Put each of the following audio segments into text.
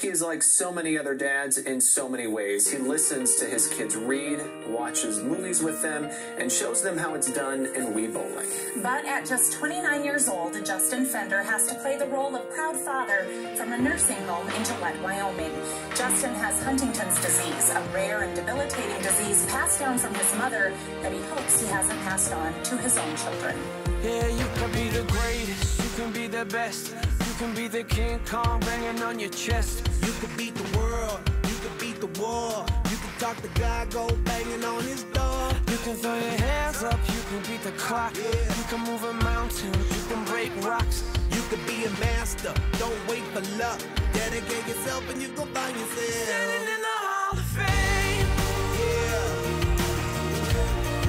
He's like so many other dads in so many ways. He listens to his kids read, watches movies with them, and shows them how it's done in Wii bowling. But at just 29 years old, Justin Fender has to play the role of proud father from a nursing home in Gillette, Wyoming. Justin has Huntington's disease, a rare and debilitating disease passed down from his mother that he hopes he hasn't passed on to his own children. Yeah, you can be the greatest, you can be the best, you can be the King Kong banging on your chest. You can beat the world, you can beat the war, you can talk to God, go banging on his door. You can throw your hands up, you can beat the clock, yeah. You can move a mountain, you can break rocks. You can be a master, don't wait for luck, dedicate yourself and you go find yourself. Standing in the Hall of Fame,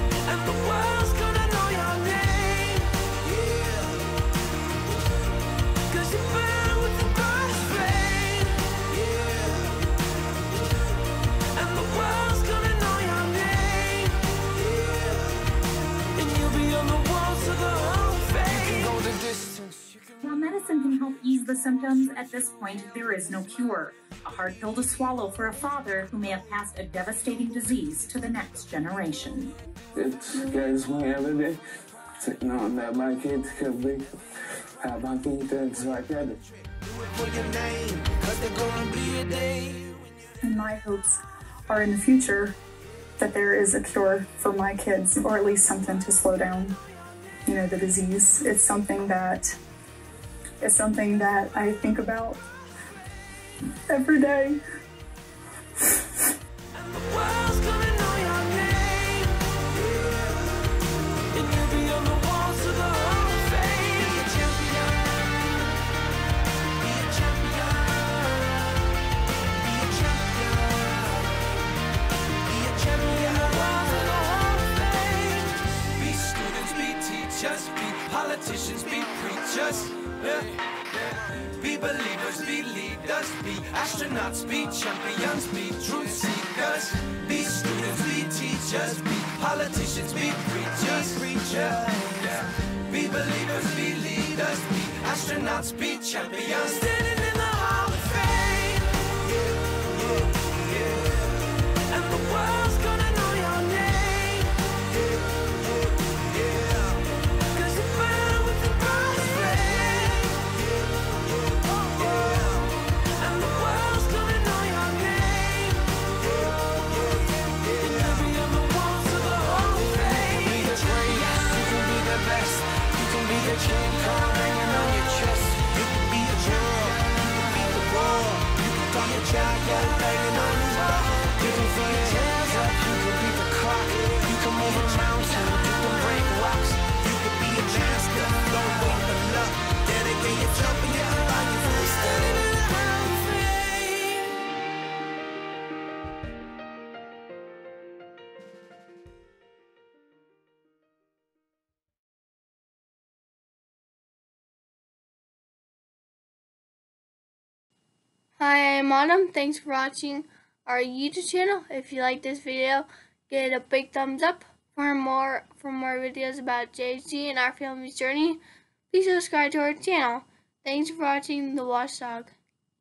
yeah. And the world's gonna know your name. While medicine can help ease the symptoms, at this point there is no cure. A hard pill to swallow for a father who may have passed a devastating disease to the next generation. It scares me every day, knowing that my kids could be have my kids like that. And my hopes are in the future that there is a cure for my kids, or at least something to slow down, you know, the disease. It's something that I think about every day. Politicians, be preachers, be believers, be leaders, be astronauts, be champions, be truth seekers, be students, be teachers, be politicians, be preachers, be believers, be leaders, be astronauts, be champions, standing in the Hall of Fame, and the world's gonna know your name, Hi, I'm Autumn. Thanks for watching our YouTube channel. If you like this video, give it a big thumbs up. For more videos about JG and our family's journey, please subscribe to our channel. Thanks for watching The Watchdog.